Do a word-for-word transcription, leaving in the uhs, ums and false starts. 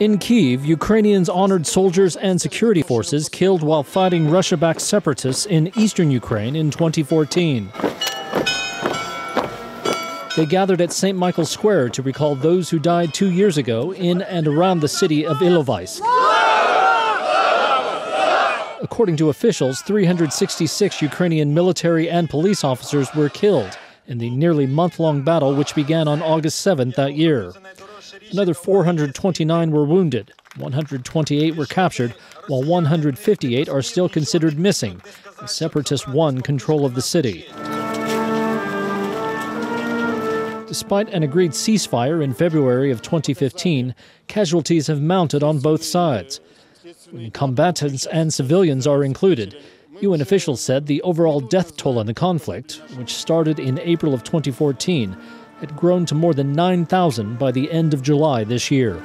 In Kyiv, Ukrainians honored soldiers and security forces killed while fighting Russia-backed separatists in eastern Ukraine in twenty fourteen. They gathered at Saint Michael's Square to recall those who died two years ago in and around the city of Ilovaisk. According to officials, three hundred sixty-six Ukrainian military and police officers were killed in the nearly month-long battle which began on August seventh that year. Another four hundred twenty-nine were wounded, one hundred twenty-eight were captured, while one hundred fifty-eight are still considered missing. The separatists won control of the city. Despite an agreed ceasefire in February of twenty fifteen, casualties have mounted on both sides. When combatants and civilians are included, U N officials said the overall death toll in the conflict, which started in April of twenty fourteen, had grown to more than nine thousand by the end of July this year.